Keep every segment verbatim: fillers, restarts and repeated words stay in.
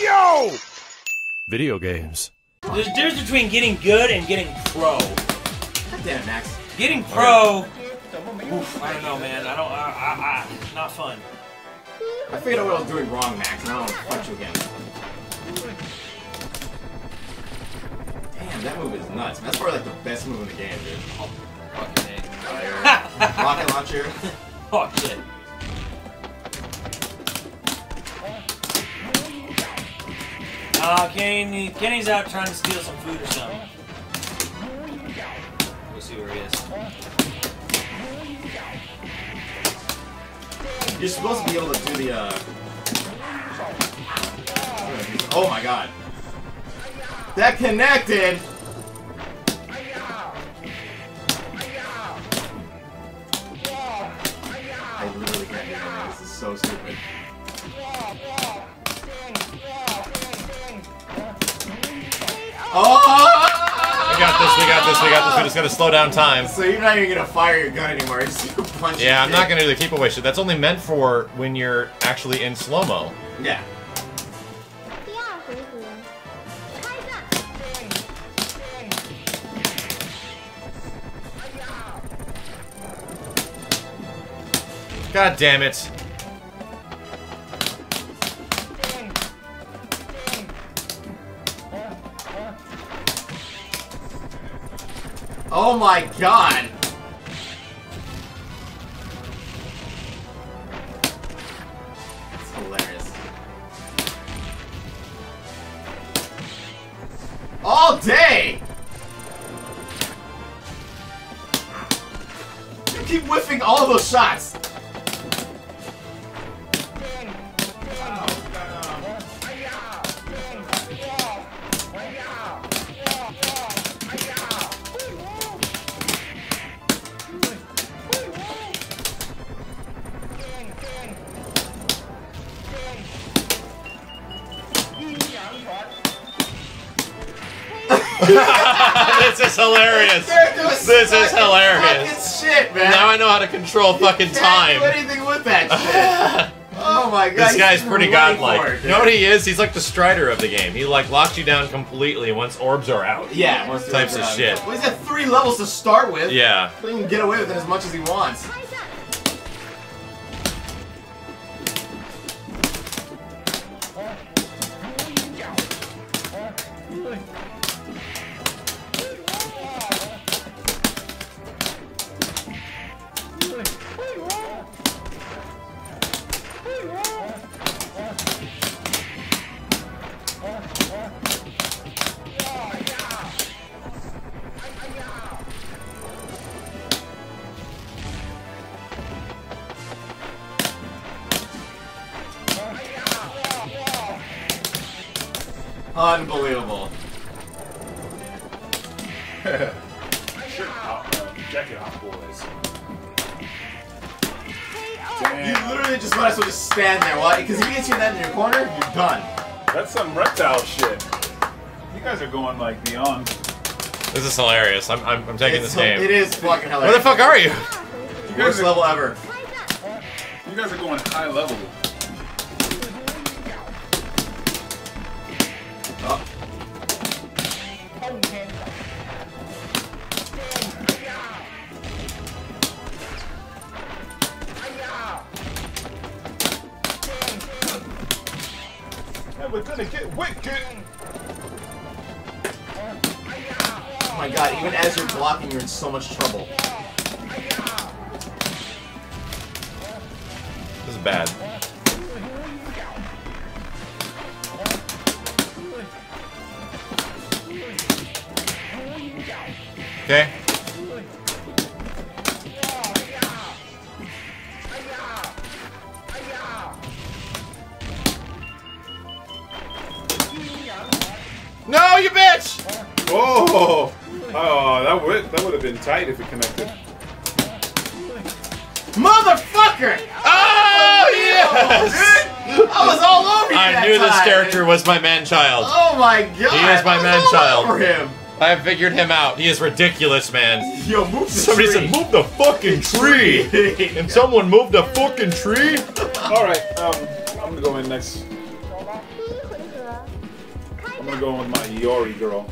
Yo! Video games. There's a difference between getting good and getting pro. God damn it, Max. Getting pro. Oof, I don't know, man. I don't. I, I, I, not fun. I figured out what I was doing wrong, Max, and I don't want to punch you again. Damn, that move is nuts. That's probably like the best move in the game, dude. Oh, fucking A. Uh, rocket launcher. Oh, shit. Uh, Kenny, Kenny's out trying to steal some food or something. We'll see where he is. You're supposed to be able to do the, uh... oh my god. That connected! I literally can't do that, this is so stupid. Oh! We got this, we got this, we got this, but it's gonna slow down time. So you're not even gonna fire your gun anymore, it's just gonna punch. Yeah, I'm not gonna do the keep away shit. That's only meant for when you're actually in slow-mo. Yeah. God damn it. Oh my god! That's hilarious. All day! You keep whiffing all those shots! This is hilarious. This is hilarious. Shit, man. Now I know how to control fucking you can't time. Do anything with that shit. Oh my god. This guy's pretty godlike. You know what he is? He's like the Strider of the game. He like locks you down completely once orbs are out. Yeah, once types of shit. Well, he's got three levels to start with. Yeah. He can get away with it as much as he wants. Unbelievable. Shirt pop, jacket off, boys. Damn. You literally just might as well just stand there, why? Because if you get you that in your corner, you're done. That's some reptile shit. You guys are going like beyond. This is hilarious. I'm I'm, I'm taking it's this game. It is fucking hilarious. Where the fuck are you? you Worst are, level ever. You guys are going high level. We're gonna get wicked! Oh my god, even as you're blocking, you're in so much trouble. This is bad. Okay. No, you bitch! Oh, oh, that would that would have been tight if it connected. Motherfucker! Oh, oh yes! Dude, I was all over you. I that knew time. This character was my man-child. Oh my god! He is my man-child. I figured him out. He is ridiculous, man. Yo, move the Somebody tree. said, move the fucking tree. And someone moved the fucking tree. All right, um, I'm gonna go in next. I'm gonna go with my Yori girl.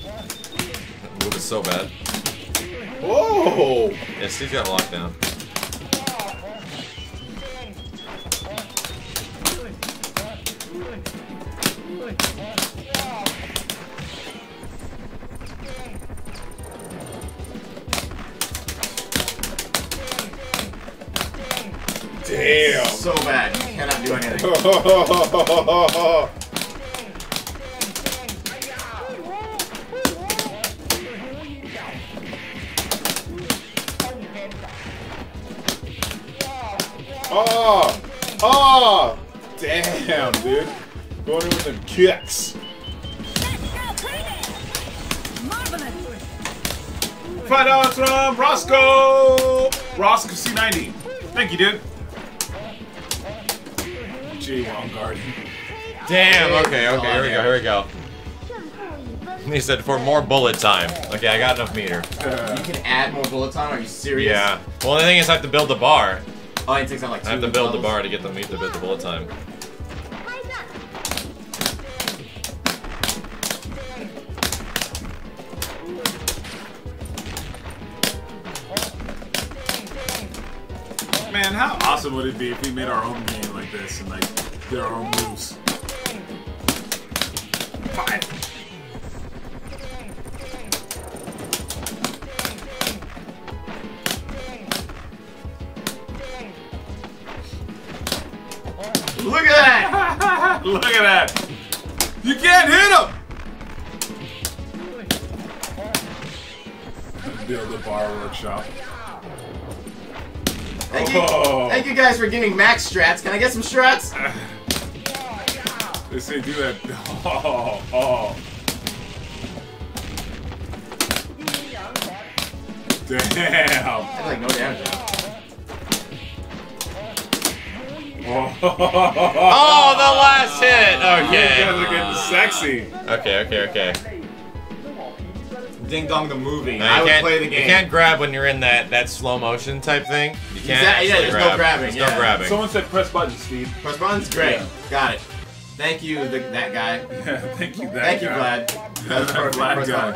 That move is so bad. Whoa! Yeah, Steve's got lockdown. Damn! So bad, you cannot do anything. Oh! Oh! Damn, dude. Going in with them kicks. Five dollars from Roscoe! Roscoe C ninety. Thank you, dude. Wrong guard. Damn, okay, okay, here we go, here we go. He said for more bullet time. Okay, I got enough meter. Uh, you can add more bullet time? Are you serious? Yeah. Well, the thing is I have to build the bar. Oh, it takes out like two I have to build the bar to get the meat to build the bullet time. Man, how awesome would it be if we made our own game like this and like their own moves. Five. Look at that! Look at that! You can't hit him! Build a bar workshop. Thank you. Oh. Thank you guys for giving max strats. Can I get some strats? They say do that. Oh, oh. Damn. I did like no damage. Oh. Oh, the last hit. Okay. You guys are getting sexy. Okay, okay, okay. Ding Dong the movie. No, I would play the game. You can't grab when you're in that, that slow motion type thing. You can't exactly, yeah, there's grab. no grabbing. There's yeah. no grabbing. Someone said press buttons, Steve. Press buttons? Great. Yeah. Got it. Thank you, the, that guy. Thank you, that Thank guy. Thank you, Vlad. That was perfect. Vlad press guy.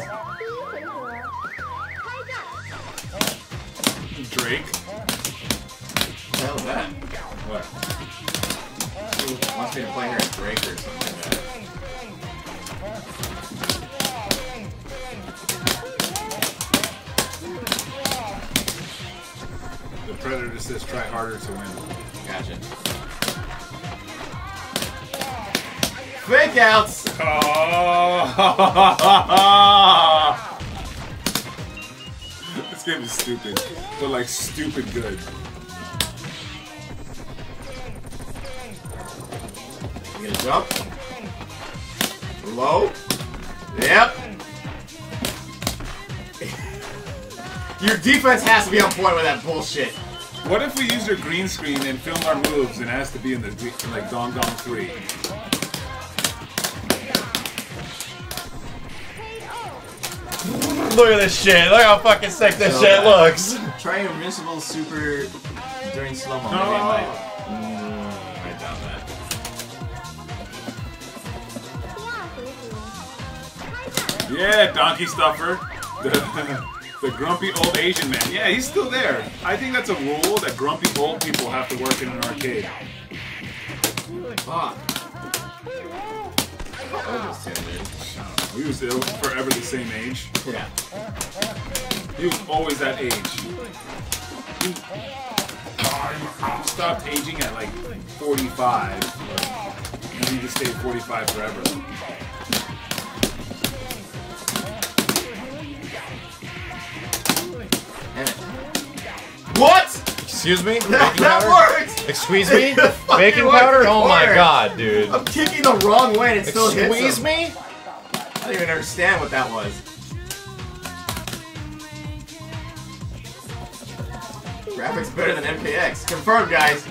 Buttons. Drake? What the hell is that? What? Ooh, wants me to play here at Drake or something like that. Predator says try harder to win. Gotcha. Fake outs! Oh. This game is stupid, but like stupid good. You gonna jump? Low? Yep. Your defense has to be on point with that bullshit. What if we use your green screen and film our moves and it has to be in the like Dong Dong three? Look at this shit. Look how fucking sick this so, shit uh, looks. Try your invincible super during slow-mo. No. Like, mm, I doubt that. Yeah, donkey stuffer. The grumpy old Asian man. Yeah, he's still there. I think that's a rule that grumpy old people have to work in an arcade. Fuck. Oh, oh, he was forever the same age. Yeah. He was always that age. He stopped aging at like forty-five. And he just stayed forty-five forever. What? Excuse me? That, that works! Excuse me? Bacon powder? Oh my god, dude. I'm kicking the wrong way and it still hits him. Squeeze me? I don't even understand what that was. Graphics better than M K X. Confirmed, guys.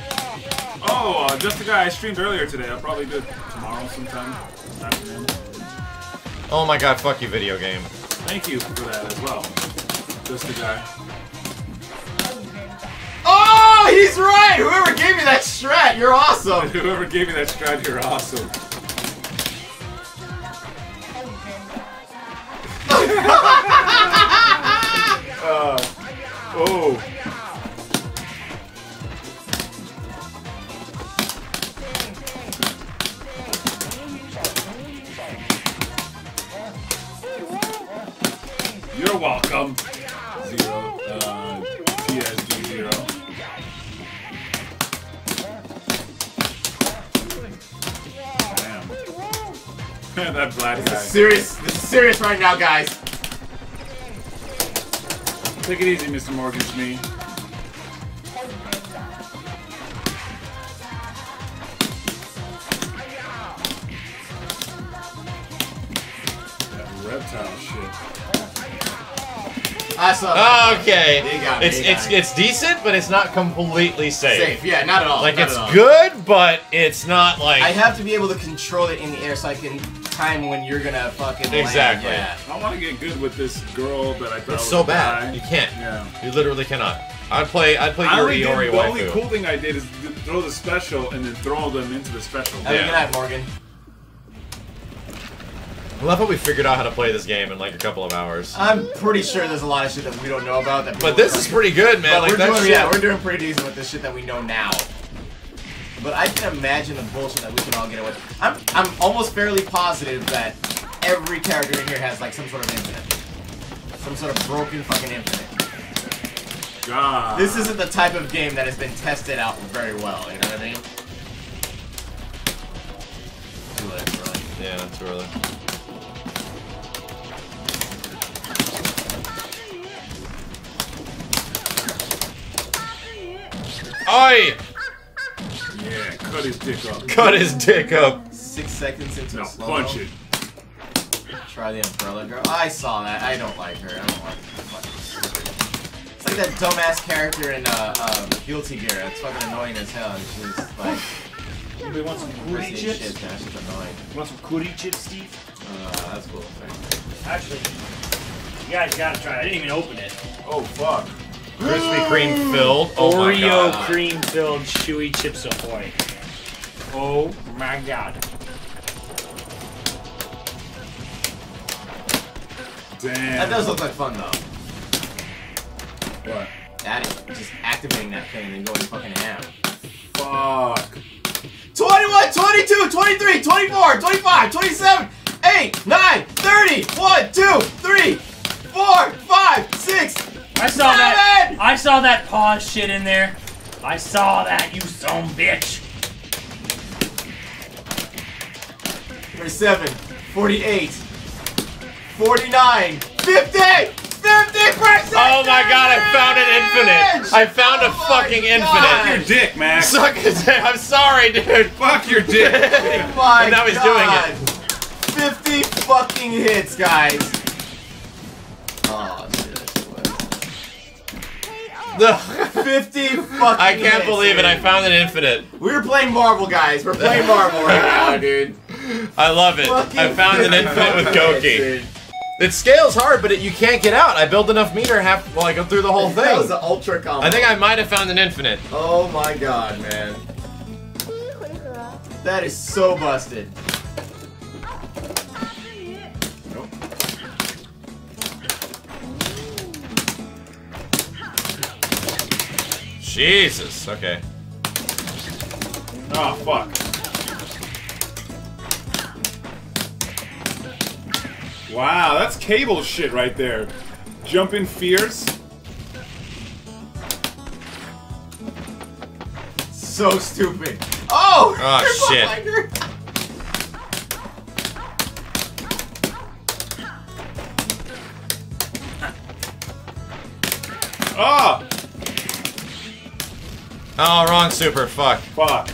Oh, uh, just the guy I streamed earlier today. I'll probably do it tomorrow sometime. Oh my god, fuck you, video game. Thank you for that as well. Just the guy. Oh, He's right! Whoever gave me that strat, you're awesome! Whoever gave me that strat, you're awesome. uh, oh. You're welcome. Zero. Uh, T S D zero. Damn. That black guy. Serious. This is serious right now, guys. Take it easy, Mister Morgan's me. That reptile shit. I saw okay. Got it's it's guy. It's decent, but it's not completely safe. Safe, yeah, not at all. Like not it's all. Good, but it's not like I have to be able to control it in the air so I can time when you're gonna fucking exactly. Land. Yeah. I want to get good with this girl that I thought it's was so bad. Die. You can't. Yeah. You literally cannot. I'd play. I'd play Yuri Yori Waifu. The only cool thing I did is throw the special and then throw them into the special. Have yeah. a good night, Morgan. I love how we figured out how to play this game in like a couple of hours. I'm pretty sure there's a lot of shit that we don't know about. That but this is pretty good, man. Like we're doing, shit. Yeah, we're doing pretty decent with this shit that we know now. But I can imagine the bullshit that we can all get away with. I'm, I'm almost fairly positive that every character in here has like some sort of infinite. Some sort of broken fucking infinite. God. This isn't the type of game that has been tested out very well, you know what I mean? Too late, really. Yeah, not too early. Oi! Yeah, cut his dick up. Cut his dick up. Six seconds into no, a slow. Punch it. Try the umbrella girl. I saw that. I don't like her. I don't like her. It's like that dumbass character in uh, uh, Guilty Gear. It's fucking annoying as hell. And she's like. Anybody want some cootie chips? Shit, man. She's annoying. You want some cootie chips, Steve? Uh, that's cool. Thanks. Actually, you guys gotta try it. I didn't even open it. Oh, fuck. Krispy Kreme filled. Oh Oreo cream filled chewy chips ahoy. Oh my god. Damn. That does look like fun though. What? That is just activating that thing and going fucking ham. Fuck. twenty-one, twenty-two, twenty-three, twenty-four, twenty-five, twenty-seven, eight, nine, thirty, one, two, three, four, five, six. I saw that. I saw that pause shit in there. I saw that, you some bitch. thirty-seven, forty-eight, forty-nine, fifty, fifty percent. Oh my god, I found an infinite. I found oh a fucking god. infinite. Fuck your dick, man. Suck his dick. I'm sorry, dude. Fuck your dick. My and now he's god. doing it. fifty fucking hits, guys. Oh, the fifty fucking I can't minutes, believe dude. it. I found an infinite. We were playing Marvel, guys. We're playing Marvel right now, dude. I love it. Fucking I found an infinite with Goki. It scales hard, but it, you can't get out. I build enough meter half while I go through the whole thing. That was an ultra combo. I think I might have found an infinite. Oh my god, man. That is so busted. Jesus, okay. Oh, fuck. Wow, that's cable shit right there. Jump in fierce. So stupid. Oh! Oh, shit. Oh! Oh, wrong super. Fuck. Fuck.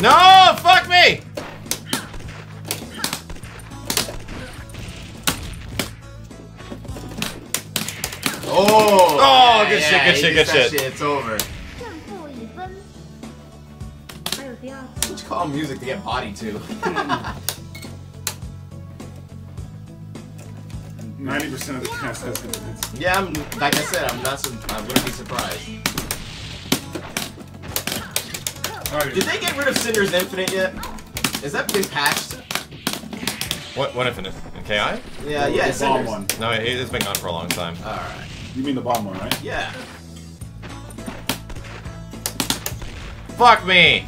No! Fuck me! Oh! Oh, good yeah, shit, good yeah, shit, good shit. shit. It's over. What you call music to get body to? ninety percent of the cast has been hit. Yeah, I'm, like I said, I'm not. Su I wouldn't be surprised. Right. Did they get rid of Cinder's Infinite yet? Is that been patched? What? What Infinite? In K I? Yeah, yeah. yeah the bomb one. No, it, it's been gone for a long time. All right. You mean the bomb one, right? Yeah. Fuck me!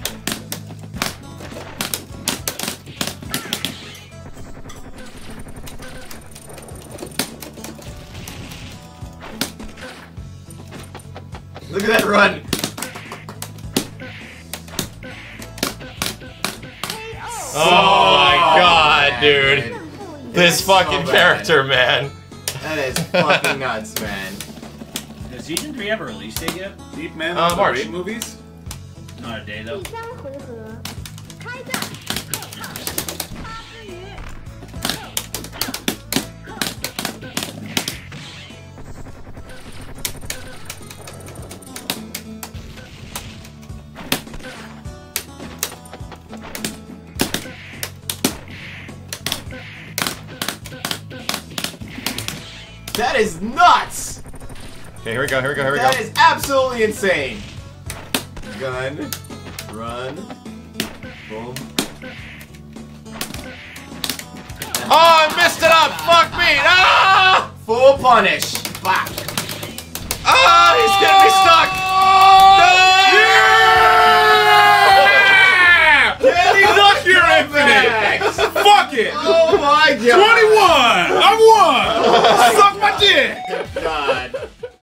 Look at that run! Oh, oh my god, man, dude. Dude. This fucking so character, man. That is fucking nuts, man. Has Season three ever released it yet? Deep Man uh, March. Eight movies? Not a day, though. That is nuts! Okay, here we go, here we go, here we go. That is absolutely insane. Gun, run, boom. Oh, I messed it up! Fuck me! Ah! Full punish. Fuck. Oh, he's gonna be stuck! No! Yeah! Yeah! Yeah! Fuck your infinite! Fuck it! Oh my god! twenty-one! I won! Suck my dick!